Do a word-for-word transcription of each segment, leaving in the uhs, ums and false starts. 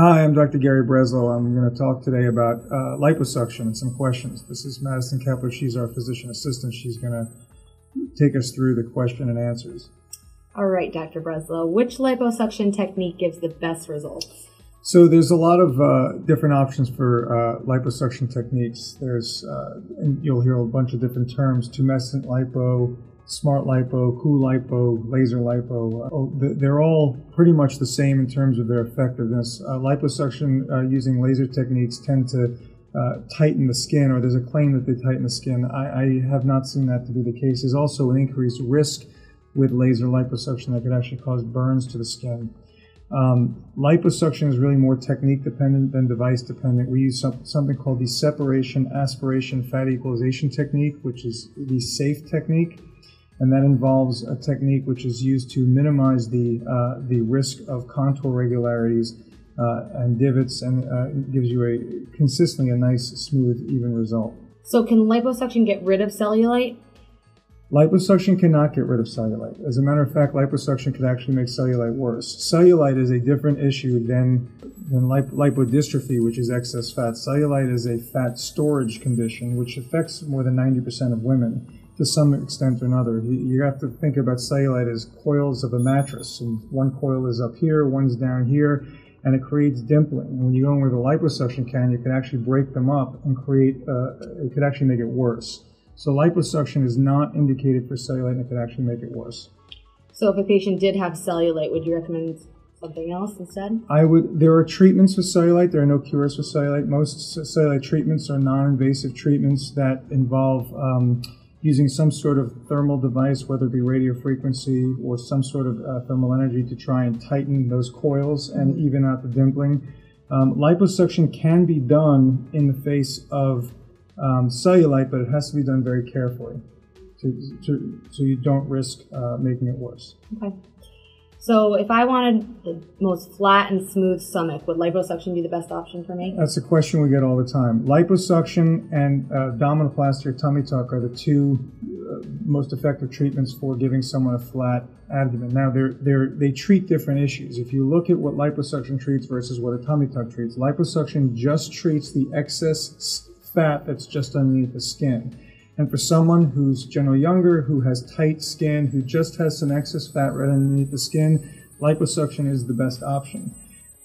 Hi, I'm Doctor Gary Breslow. I'm going to talk today about uh, liposuction and some questions. This is Madison Kepler. She's our physician assistant. She's going to take us through the question and answers. All right, Doctor Breslow, which liposuction technique gives the best results? So there's a lot of uh, different options for uh, liposuction techniques. There's, uh, and you'll hear a bunch of different terms: tumescent lipo, Smart lipo, cool lipo, laser lipo. Oh, they're all pretty much the same in terms of their effectiveness. Uh, liposuction uh, using laser techniques tend to uh, tighten the skin, or there's a claim that they tighten the skin. I, I have not seen that to be the case. There's also an increased risk with laser liposuction that could actually cause burns to the skin. Um, liposuction is really more technique dependent than device dependent. We use some, something called the separation aspiration fat equalization technique, which is the safe technique. And that involves a technique which is used to minimize the, uh, the risk of contour irregularities uh, and divots, and uh, gives you a consistently a nice, smooth, even result. So can liposuction get rid of cellulite? Liposuction cannot get rid of cellulite. As a matter of fact, liposuction could actually make cellulite worse. Cellulite is a different issue than, than lip lipodystrophy, which is excess fat. Cellulite is a fat storage condition which affects more than ninety percent of women, to some extent or another. You have to think about cellulite as coils of a mattress, and one coil is up here, one's down here, and it creates dimpling. And when you go in with a liposuction can, you can actually break them up and create, uh, it could actually make it worse. So liposuction is not indicated for cellulite, and it could actually make it worse. So if a patient did have cellulite, would you recommend something else instead? I would. There are treatments for cellulite. There are no cures for cellulite. Most cellulite treatments are non-invasive treatments that involve um, using some sort of thermal device, whether it be radiofrequency or some sort of uh, thermal energy, to try and tighten those coils and even out the dimpling. Um, liposuction can be done in the face of um, cellulite, but it has to be done very carefully to, to, so you don't risk uh, making it worse. Okay. So if I wanted the most flat and smooth stomach, would liposuction be the best option for me? That's a question we get all the time. Liposuction and uh, abdominoplasty or tummy tuck are the two uh, most effective treatments for giving someone a flat abdomen. Now, they're, they're, they treat different issues. If you look at what liposuction treats versus what a tummy tuck treats, liposuction just treats the excess fat that's just underneath the skin. And for someone who's generally younger, who has tight skin, who just has some excess fat right underneath the skin, liposuction is the best option.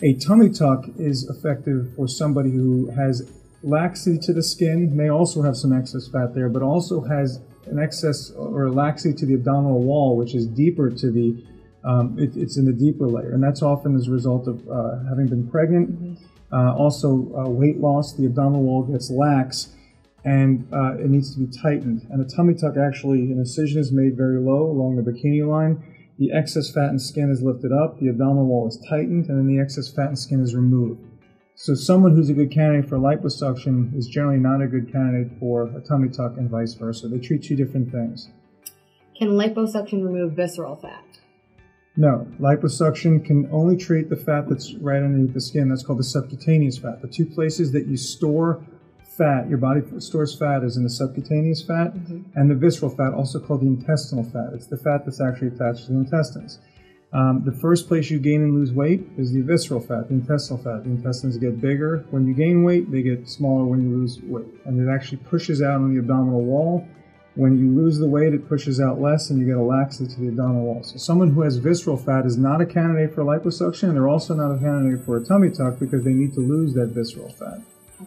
A tummy tuck is effective for somebody who has laxity to the skin, may also have some excess fat there, but also has an excess or laxity to the abdominal wall, which is deeper to the, um, it, it's in the deeper layer. And that's often as a result of uh, having been pregnant. Mm-hmm. uh, also uh, weight loss, the abdominal wall gets lax, and uh, it needs to be tightened. And a tummy tuck, actually, an incision is made very low along the bikini line. The excess fat and skin is lifted up, the abdominal wall is tightened, and then the excess fat and skin is removed. So someone who's a good candidate for liposuction is generally not a good candidate for a tummy tuck, and vice versa. They treat two different things. Can liposuction remove visceral fat? No, liposuction can only treat the fat that's right underneath the skin. That's called the subcutaneous fat. The two places that you store fat, your body stores fat, is in the subcutaneous fat, mm-hmm, and the visceral fat, also called the intestinal fat. It's the fat that's actually attached to the intestines. Um, the first place you gain and lose weight is the visceral fat, the intestinal fat. The intestines get bigger when you gain weight, they get smaller when you lose weight. And it actually pushes out on the abdominal wall. When you lose the weight, it pushes out less, and you get a laxity to the abdominal wall. So someone who has visceral fat is not a candidate for liposuction, and they're also not a candidate for a tummy tuck because they need to lose that visceral fat.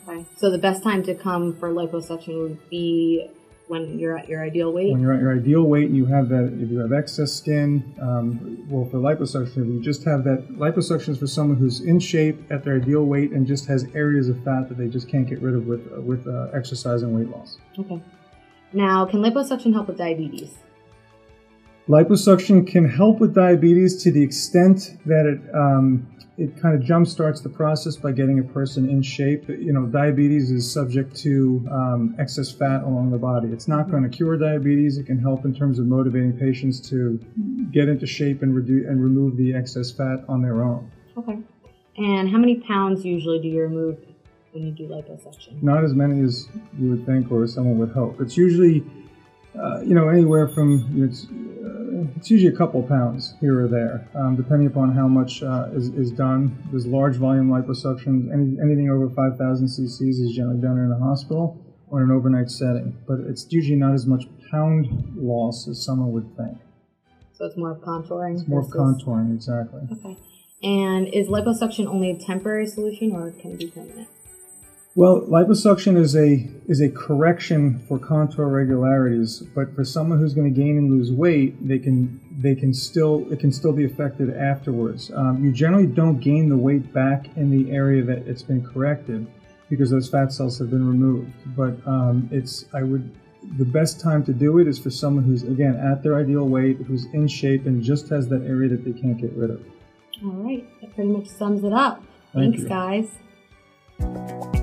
Okay, so the best time to come for liposuction would be when you're at your ideal weight? When you're at your ideal weight and you have that, if you have excess skin, um, well, for liposuction, if you just have that, liposuction is for someone who's in shape at their ideal weight and just has areas of fat that they just can't get rid of with, uh, with uh, exercise and weight loss. Okay. Now, can liposuction help with diabetes? Liposuction can help with diabetes to the extent that it, um, it kind of jumpstarts the process by getting a person in shape. You know, diabetes is subject to um, excess fat along the body. It's not going to cure diabetes. It can help in terms of motivating patients to get into shape and reduce and remove the excess fat on their own. Okay. And how many pounds usually do you remove when you do liposuction? Not as many as you would think or someone would hope. It's usually, uh, you know, anywhere from, you know, it's, it's usually a couple pounds here or there, um, depending upon how much uh, is, is done. There's large volume liposuction. Any, anything over five thousand c c's is generally done in a hospital or in an overnight setting, but it's usually not as much pound loss as someone would think. So it's more of contouring? It's more of contouring, exactly. Okay. And is liposuction only a temporary solution, or can it be permanent? Well, liposuction is a is a correction for contour irregularities, but for someone who's going to gain and lose weight, they can they can still it can still be affected afterwards. Um, you generally don't gain the weight back in the area that it's been corrected because those fat cells have been removed. But um, it's I would the best time to do it is for someone who's, again, at their ideal weight, who's in shape, and just has that area that they can't get rid of. All right, that pretty much sums it up. Thank Thanks, you. guys.